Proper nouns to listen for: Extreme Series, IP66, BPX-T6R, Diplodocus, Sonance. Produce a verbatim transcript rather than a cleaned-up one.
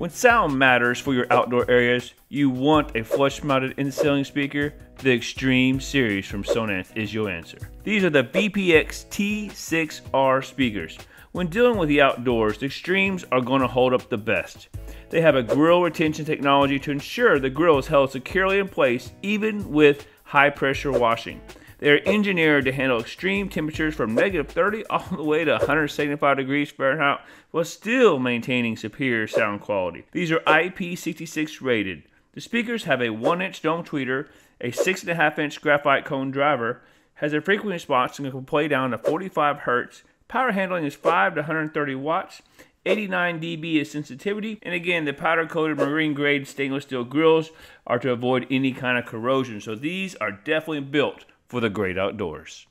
When sound matters for your outdoor areas, you want a flush-mounted in-ceiling speaker. The Extreme Series from Sonance is your answer. These are the B P X T six R speakers. When dealing with the outdoors, the Extremes are going to hold up the best. They have a grill retention technology to ensure the grill is held securely in place even with high-pressure washing. They are engineered to handle extreme temperatures from negative thirty all the way to one hundred seventy-five degrees Fahrenheit while still maintaining superior sound quality. These are I P six six rated. The speakers have a one inch dome tweeter, a six point five inch graphite cone driver, has a frequency response and can play down to forty-five hertz. Power handling is five to one hundred thirty watts. eighty-nine D B is sensitivity, and again, the powder-coated marine-grade stainless steel grills are to avoid any kind of corrosion, so these are definitely built for the great outdoors.